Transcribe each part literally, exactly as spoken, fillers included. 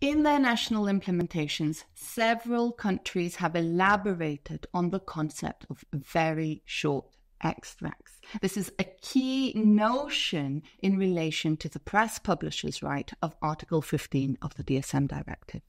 In their national implementations, several countries have elaborated on the concept of very short extracts. This is a key notion in relation to the press publishers' right of Article fifteen of the D S M Directive.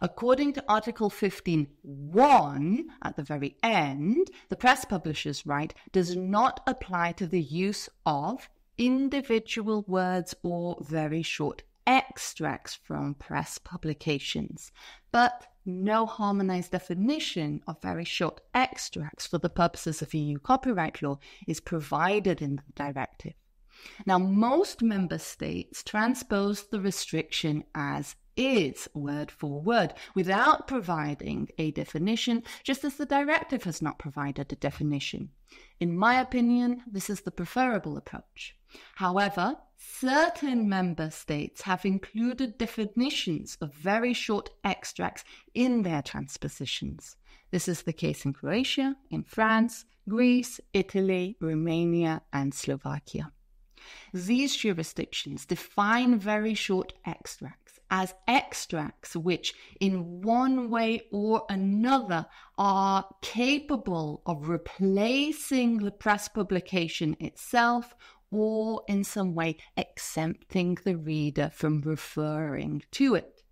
According to Article fifteen one, at the very end, the press publishers' right does not apply to the use of individual words or very short extracts from press publications, but no harmonized definition of very short extracts for the purposes of E U copyright law is provided in the directive. Now, most member states transposed the restriction as is, word for word, without providing a definition, just as the directive has not provided a definition. In my opinion, this is the preferable approach. However, certain member states have included definitions of very short extracts in their transpositions. This is the case in Croatia, in France, Greece, Italy, Romania, and Slovakia. These jurisdictions define very short extracts as extracts which, in one way or another, are capable of replacing the press publication itself or in some way exempting the reader from referring to it.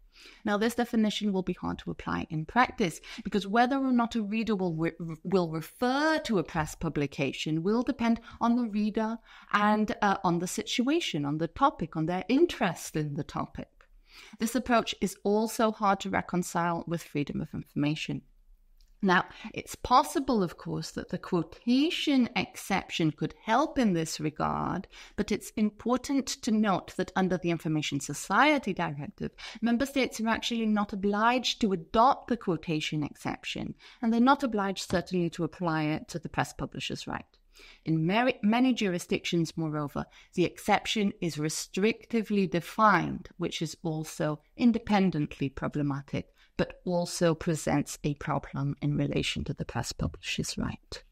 Now, this definition will be hard to apply in practice because whether or not a reader will, re will refer to a press publication will depend on the reader and uh, on the situation, on the topic, on their interest in the topic. This approach is also hard to reconcile with freedom of information. Now, it's possible, of course, that the quotation exception could help in this regard, but it's important to note that under the Information Society Directive, member states are actually not obliged to adopt the quotation exception, and they're not obliged, certainly, to apply it to the press publishers' right. In many jurisdictions, moreover, the exception is restrictively defined, which is also independently problematic, but also presents a problem in relation to the press publishers' right.